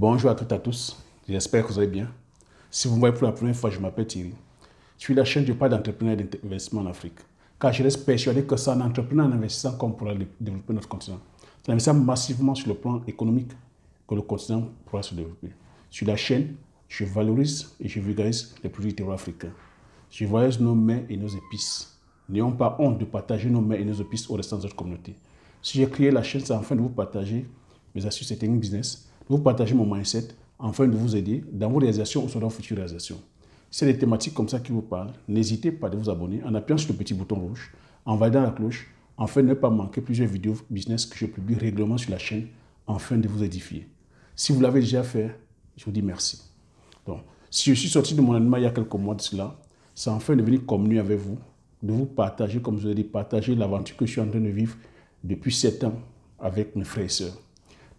Bonjour à toutes et à tous, j'espère que vous allez bien. Si vous me voyez pour la première fois, je m'appelle Thierry. Je suis la chaîne du parle d'entrepreneurs et d'investissement en Afrique. Car je reste persuadé que c'est en entrepreneur et en investissant qu'on pourra développer notre continent. C'est en investissant massivement sur le plan économique que le continent pourra se développer. Sur la chaîne, je valorise et je vulgarise les produits terro-africains. Je valorise nos mets et nos épices. N'ayons pas honte de partager nos mets et nos épices aux restants de notre communauté. Si j'ai créé la chaîne, c'est afin de vous partager mes astuces et techniques business, de vous partager mon mindset, afin de vous aider dans vos réalisations ou sur vos futures réalisations. C'est des thématiques comme ça qui vous parlent. N'hésitez pas à vous abonner en appuyant sur le petit bouton rouge, en validant la cloche, afin de ne pas manquer plusieurs vidéos business que je publie régulièrement sur la chaîne, afin de vous édifier. Si vous l'avez déjà fait, je vous dis merci. Donc, si je suis sorti de mon animal il y a quelques mois de cela, c'est enfin de venir communier avec vous, de vous partager, comme je vous ai dit, partager l'aventure que je suis en train de vivre depuis 7 ans avec mes frères et sœurs.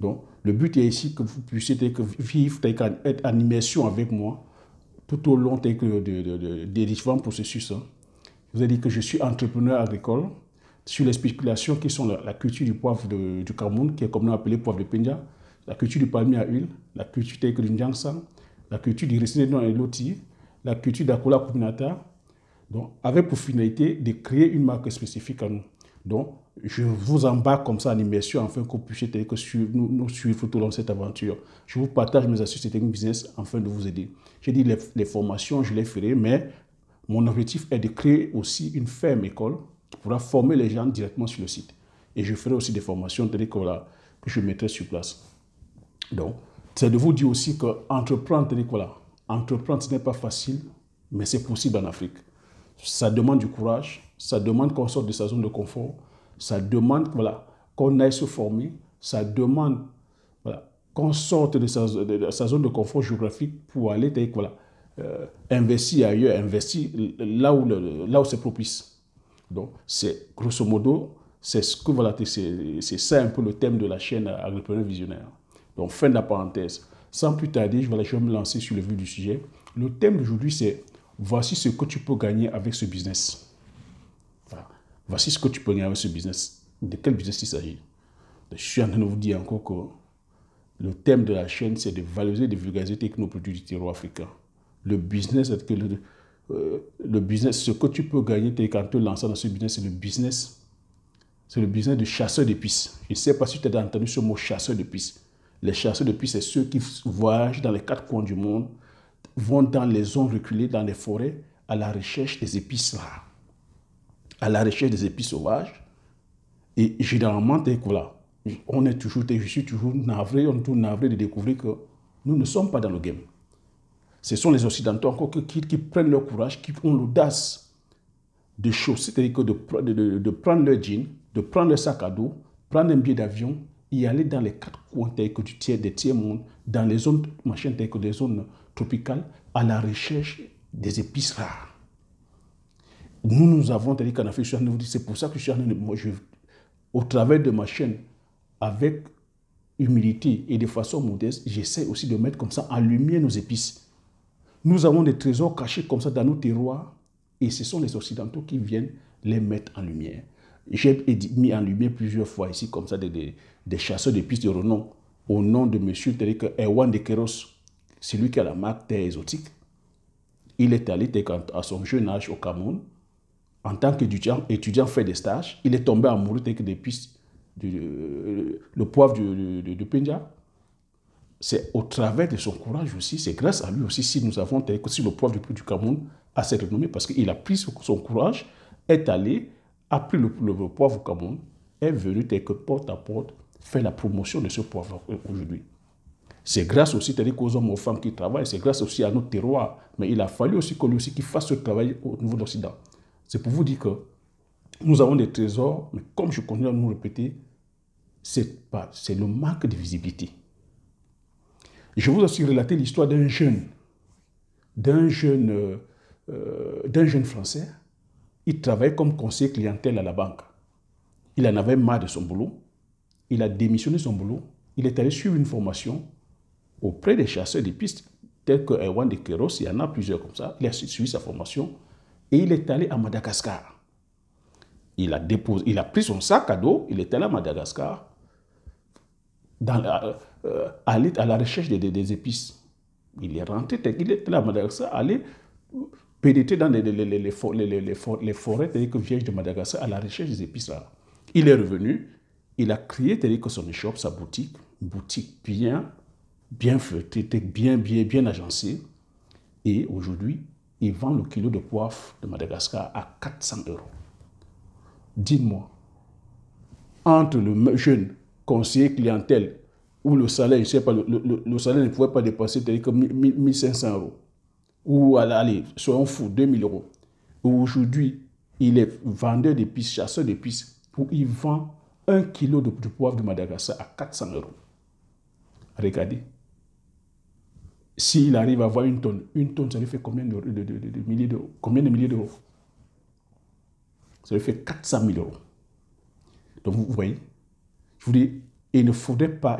Donc, le but est ici que vous puissiez vivre, être en immersion avec moi tout au long des différents processus. Je vous ai dit que je suis entrepreneur agricole sur les spéculations qui sont la culture du poivre du Cameroun, qui est communément appelé poivre de Pindya, la culture du palmier à huile, la culture du Njangsa, la culture du reciné dans les lotis, la culture de la cola koubinata, donc avec pour finalité de créer une marque spécifique à nous. Donc, je vous embarque comme ça en immersion afin que vous puissiez nous suivre tout au long de cette aventure. Je vous partage mes astuces et techniques business afin de vous aider. J'ai dit les formations, je les ferai, mais mon objectif est de créer aussi une ferme école qui pourra former les gens directement sur le site. Et je ferai aussi des formations telles que je mettrai sur place. Donc, c'est de vous dire aussi qu'entreprendre telles que là, entreprendre ce n'est pas facile, mais c'est possible en Afrique. Ça demande du courage. Ça demande qu'on sorte de sa zone de confort, ça demande qu'on aille se former, ça demande qu'on sorte de sa zone de confort géographique pour aller investir ailleurs, investir là où c'est propice. Donc, c'est grosso modo, c'est ce que c'est ça un peu le thème de la chaîne Agripreneur Visionnaire. Donc, fin de la parenthèse. Sans plus tarder, je vais me lancer sur le vif du sujet. Le thème d'aujourd'hui, c'est voici ce que tu peux gagner avec ce business. Voici ce que tu peux gagner avec ce business. De quel business il s'agit? Je suis en train de vous dire encore que le thème de la chaîne, c'est de valoriser et de vulgariser nos produits du terroir africain. Le business, c'est que ce que tu peux gagner quand tu te lances dans ce business, c'est le business de chasseur d'épices. Je ne sais pas si tu as entendu ce mot chasseur d'épices. Les chasseurs d'épices, c'est ceux qui voyagent dans les 4 coins du monde, vont dans les zones reculées, dans les forêts, à la recherche des épices rares, à la recherche des épices sauvages. Et généralement, je suis toujours navré, on est toujours navré de découvrir que nous ne sommes pas dans le game. Ce sont les Occidentaux encore qui prennent leur courage, qui ont l'audace de chausser, c'est-à-dire de prendre leur jean, de prendre leur sac à dos, prendre un billet d'avion et aller dans les 4 coins des tiers-mondes, dans les zones, des zones tropicales, à la recherche des épices rares. Nous avons qu'en Afrique, je vous dis, c'est pour ça que je suis en train de, au travers de ma chaîne, avec humilité et de façon modeste, j'essaie aussi de mettre comme ça en lumière nos épices. Nous avons des trésors cachés comme ça dans nos terroirs et ce sont les Occidentaux qui viennent les mettre en lumière. J'ai mis en lumière plusieurs fois ici comme ça des chasseurs d'épices de renom au nom de monsieur Erwan de Kerros, celui qui a la marque Terre exotique. Il est allé à son jeune âge au Cameroun. En tant qu'étudiant fait des stages, il est tombé amoureux des pistes le poivre de Penja. C'est au travers de son courage aussi, c'est grâce à lui aussi si nous avons si le poivre du Cameroun a cette renommée parce qu'il a pris son courage, est allé, a pris le poivre au Cameroun, est venu porte à porte faire la promotion de ce poivre aujourd'hui. C'est grâce aussi aux hommes, aux femmes qui travaillent, c'est grâce aussi à notre terroir. Mais il a fallu aussi que lui aussi qu'il fasse ce travail au niveau de l'Occident. C'est pour vous dire que nous avons des trésors, mais comme je continue à nous répéter, c'est le manque de visibilité. Je vous ai aussi relaté l'histoire d'un jeune Français. Il travaillait comme conseiller clientèle à la banque. Il en avait marre de son boulot. Il a démissionné son boulot. Il est allé suivre une formation auprès des chasseurs d'épices, tels que Erwan de Kerros. Il y en a plusieurs comme ça. Il a suivi sa formation. Et il est allé à Madagascar. Il a pris son sac à dos, il est allé à Madagascar. allait à la recherche des épices. Il est rentré, il est là à Madagascar, allé pénétrer dans les forêts vierges de Madagascar à la recherche des épices. Là. Il est revenu, il a créé son échoppe, sa boutique, une boutique bien feutrée, bien agencée. Et aujourd'hui, il vend le kilo de poivre de Madagascar à 400 €. Dites-moi, entre le jeune conseiller clientèle où le salaire, je sais pas, le salaire ne pouvait pas dépasser 1 500 €, ou allez, soyons fous, 2 000 €. Aujourd'hui, il est vendeur d'épices, chasseur d'épices, où il vend 1 kilo de poivre de Madagascar à 400 €. Regardez. S'il arrive à avoir une tonne, ça lui fait combien de milliers d'euros? Combien de milliers d'euros? Ça lui fait 400 000 €. Donc vous voyez, je vous dis, il ne faudrait pas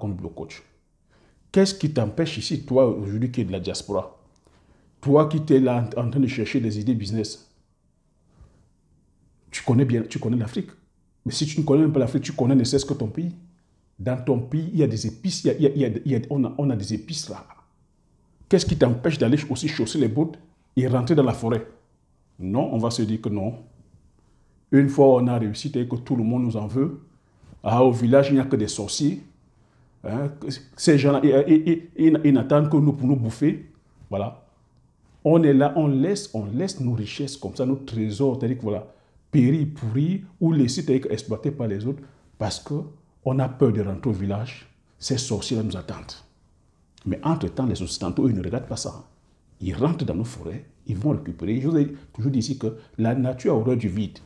qu'on le blocoche. Qu'est-ce qui t'empêche ici, toi aujourd'hui qui es de la diaspora, toi qui t'es là en train de chercher des idées business, tu connais l'Afrique. Mais si tu ne connais même pas l'Afrique, tu connais ne serait-ce que ton pays. Dans ton pays, il y a des épices, on a des épices là. Qu'est-ce qui t'empêche d'aller aussi chausser les bottes et rentrer dans la forêt? Non, on va se dire que non. Une fois on a réussi, que tout le monde nous en veut. Ah, au village, il n'y a que des sorciers. Hein? Ces gens-là, ils n'attendent que nous pour nous bouffer. Voilà. On est là, on laisse nos richesses comme ça, nos trésors, voilà, périr, pourrir, ou laisser exploiter par les autres parce que on a peur de rentrer au village. Ces sorciers-là nous attendent. Mais entre-temps, les Occidentaux, ils ne regardent pas ça. Ils rentrent dans nos forêts, ils vont récupérer. Je vous ai toujours dit ici que la nature a horreur du vide.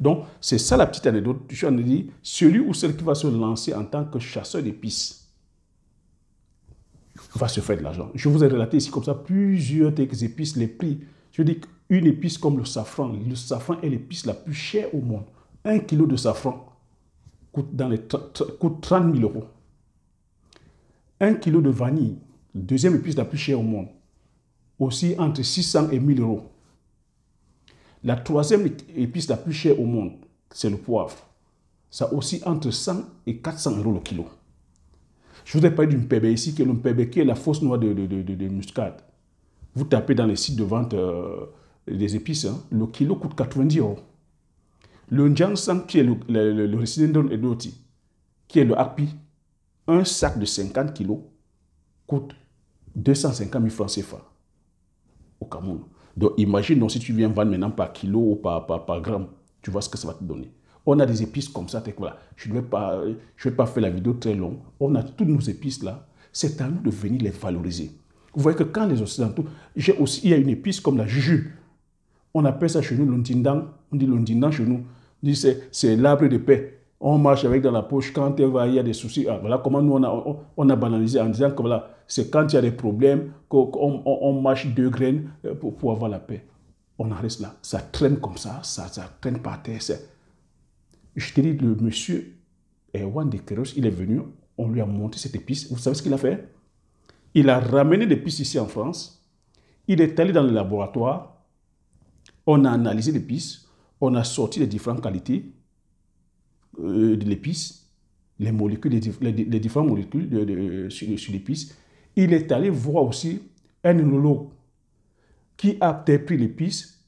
Donc, c'est ça la petite anecdote. Je vous ai dit, celui ou celle qui va se lancer en tant que chasseur d'épices va se faire de l'argent. Je vous ai relaté ici comme ça plusieurs épices, les prix. Je dis qu'une épice comme le safran est l'épice la plus chère au monde. 1 kilo de safran coûte 30 000 €. 1 kilo de vanille, deuxième épice la plus chère au monde, aussi entre 600 et 1 000 €. La troisième épice la plus chère au monde, c'est le poivre. Ça aussi entre 100 et 400 € le kilo. Je vous ai parlé d'une mpebe ici, qui est la fausse noix de muscade. Vous tapez dans les sites de vente des épices, hein, le kilo coûte 90 €. Le Njangsa, qui est le reciné et d'autres, qui est le Akpi, un sac de 50 kg coûte 250 000 francs CFA au Cameroun. Donc imagine donc, si tu viens vendre maintenant par kilo ou par gramme, tu vois ce que ça va te donner. On a des épices comme ça, voilà. Je ne vais pas faire la vidéo très longue. On a toutes nos épices là. C'est à nous de venir les valoriser. Vous voyez que quand les Occidentaux, il y a une épice comme la jujube. On appelle ça chez nous l'ondindang. On dit l'ondindang chez nous. On dit c'est l'arbre de paix. On marche avec dans la poche. Quand il y a des soucis, ah, voilà comment nous on a banalisé en disant que voilà, c'est quand il y a des problèmes qu'on marche 2 graines pour avoir la paix. On en reste là. Ça traîne comme ça. Ça traîne par terre. Je te dis, le monsieur Erwan de Kerros, il est venu. On lui a monté cette épice. Vous savez ce qu'il a fait? Il a ramené l'épice ici en France. Il est allé dans le laboratoire. On a analysé l'épice, on a sorti les différentes qualités de l'épice, les différentes molécules sur l'épice. Il est allé voir aussi un œnologue qui a pris l'épice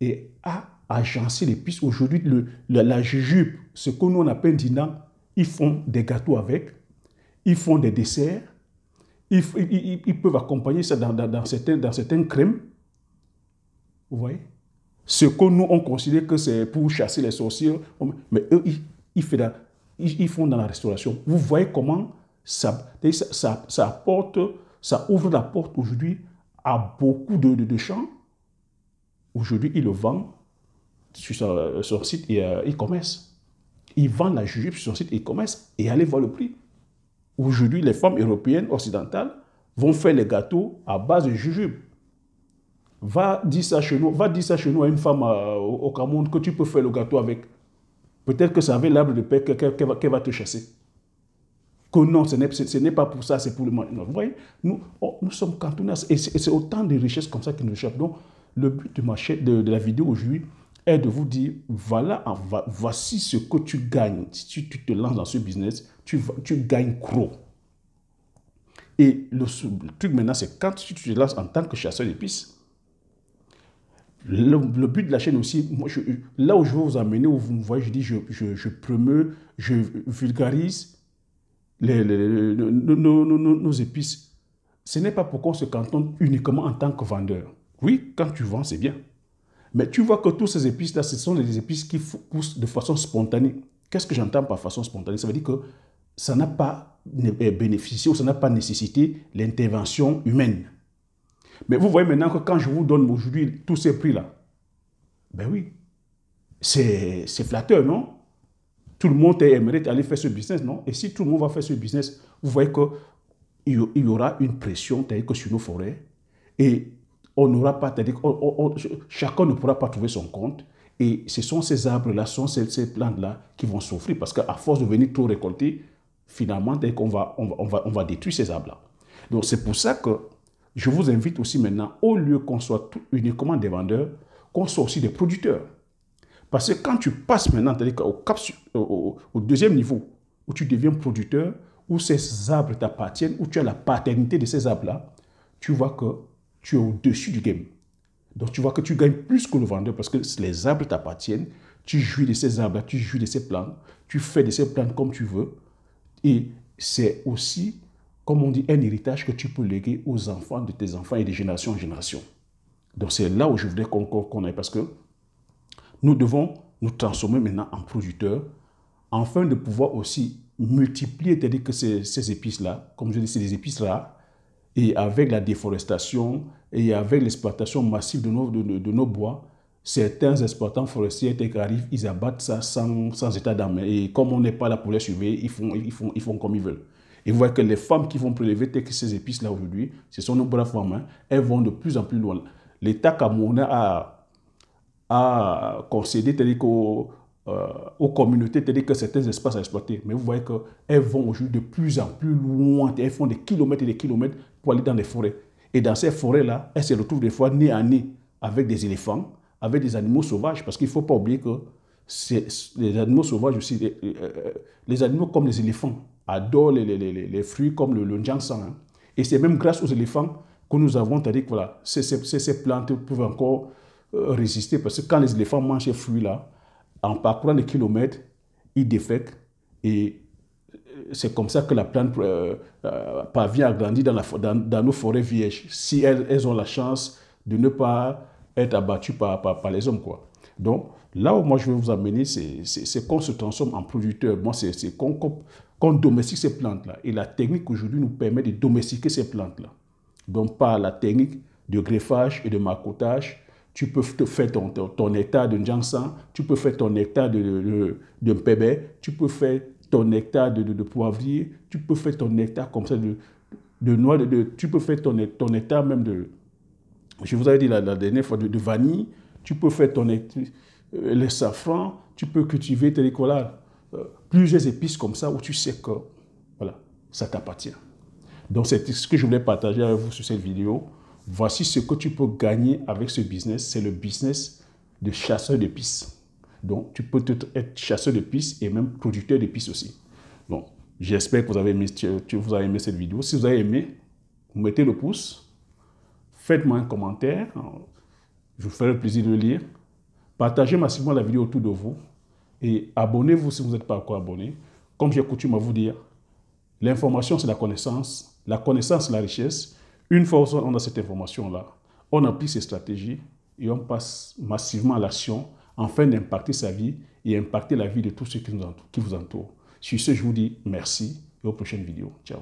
et a agencé l'épice. Aujourd'hui, la jujube, ce que nous on appelle djansang, ils font des gâteaux avec, ils font des desserts, ils peuvent accompagner ça dans certaines crèmes. Vous voyez? Ce que nous, on considère que c'est pour chasser les sorciers, mais eux, ils font dans la restauration. Vous voyez comment ça ouvre la porte aujourd'hui à beaucoup de champs. Aujourd'hui, ils le vendent sur son site e-commerce. Ils vendent la jujube sur son site e-commerce et allez voir le prix. Aujourd'hui, les femmes européennes, occidentales, vont faire les gâteaux à base de jujube. Va dire ça chez nous à une femme au Cameroun que tu peux faire le gâteau avec. Peut-être que ça avait l'arbre de paix qu'elle va te chasser. Que non, ce n'est pas pour ça, c'est pour le mal. Vous voyez, nous sommes cantonnés. Et c'est autant de richesses comme ça qui nous échappent. Donc, le but de la vidéo aujourd'hui est de vous dire, voilà, voici ce que tu gagnes. Si tu te lances dans ce business, tu gagnes gros. Et le truc maintenant, c'est quand tu te lances en tant que chasseur d'épices, le but de la chaîne aussi, moi, là où je veux vous amener, où vous me voyez, je dis, je promeus, je vulgarise nos épices. Ce n'est pas pourquoi on se cantonne uniquement en tant que vendeur. Oui, quand tu vends, c'est bien. Mais tu vois que toutes ces épices-là, ce sont des épices qui poussent de façon spontanée. Qu'est-ce que j'entends par façon spontanée? Ça veut dire que ça n'a pas bénéficié ou ça n'a pas nécessité l'intervention humaine. Mais vous voyez maintenant que quand je vous donne aujourd'hui tous ces prix-là, ben oui, c'est flatteur, non? Tout le monde aimerait aller faire ce business, non? Et si tout le monde va faire ce business, vous voyez qu'il y aura une pression que sur nos forêts et on n'aura pas, chacun ne pourra pas trouver son compte. Et ce sont ces arbres-là, ce sont ces plantes-là qui vont souffrir parce qu'à force de venir trop récolter, finalement, on va détruire ces arbres-là. Donc, c'est pour ça que je vous invite aussi maintenant, au lieu qu'on soit uniquement des vendeurs, qu'on soit aussi des producteurs. Parce que quand tu passes maintenant au deuxième niveau, où tu deviens producteur, où ces arbres t'appartiennent, où tu as la paternité de ces arbres-là, tu vois que tu es au-dessus du game. Donc tu vois que tu gagnes plus que le vendeur parce que les arbres t'appartiennent, tu jouis de ces arbres-là, tu jouis de ces plantes, tu fais de ces plantes comme tu veux. Et c'est aussi, comme on dit, un héritage que tu peux léguer aux enfants de tes enfants et de génération en génération. Donc c'est là où je voudrais qu'on aille parce que nous devons nous transformer maintenant en producteurs afin de pouvoir aussi multiplier, c'est-à-dire que ces épices-là, comme je dis, c'est des épices rares, et avec la déforestation et avec l'exploitation massive de nos bois, certains exploitants forestiers arrivent, ils abattent ça sans état d'âme. Et comme on n'est pas là pour les suivre, ils font comme ils veulent. Et vous voyez que les femmes qui vont prélever ces épices-là aujourd'hui, ce sont nos braves femmes, hein, elles vont de plus en plus loin. L'État camerounais a concédé aux communautés, c'est-à-dire que certains espaces à exploiter. Mais vous voyez qu'elles vont aujourd'hui de plus en plus loin. Elles font des kilomètres et des kilomètres pour aller dans les forêts. Et dans ces forêts-là, elles se retrouvent des fois nez à nez avec des éléphants, avec des animaux sauvages. Parce qu'il ne faut pas oublier que les animaux sauvages aussi, les animaux comme les éléphants, adorent les fruits comme le njangsa. Hein. Et c'est même grâce aux éléphants que nous avons, c'est-à-dire que voilà, ces plantes peuvent encore résister. Parce que quand les éléphants mangent ces fruits-là, en parcourant les kilomètres, ils défèquent et c'est comme ça que la plante parvient à grandir dans nos forêts vierges, si elles ont la chance de ne pas être abattues par les hommes, quoi. Donc, là où moi je veux vous amener, c'est qu'on se transforme en producteur. Moi, c'est qu'on domestique ces plantes-là. Et la technique aujourd'hui nous permet de domestiquer ces plantes-là. Donc, par la technique de greffage et de marcottage, tu peux te faire ton hectare de djansang, tu peux faire ton hectare de mpebe, tu peux faire ton hectare de poivrier, tu peux faire ton hectare comme ça de noix, tu peux faire ton hectare même de, je vous avais dit la dernière fois, de vanille, tu peux faire ton hectare, le safran, tu peux cultiver tes ricolas, plusieurs épices comme ça où tu sais que voilà, ça t'appartient. Donc c'est ce que je voulais partager avec vous sur cette vidéo. Voici ce que tu peux gagner avec ce business. C'est le business de chasseur d'épices. Donc, tu peux être chasseur d'épices et même producteur d'épices aussi. Donc, j'espère que vous avez aimé cette vidéo. Si vous avez aimé, vous mettez le pouce. Faites-moi un commentaire. Je vous ferai le plaisir de le lire. Partagez massivement la vidéo autour de vous. Et abonnez-vous si vous n'êtes pas encore abonné. Comme j'ai coutume à vous dire, l'information, c'est la connaissance. La connaissance, c'est la richesse. Une fois qu'on a cette information-là, on applique ces stratégies et on passe massivement à l'action afin d'impacter sa vie et impacter la vie de tous ceux qui vous entourent. Sur ce, je vous dis merci et aux prochaines vidéos. Ciao.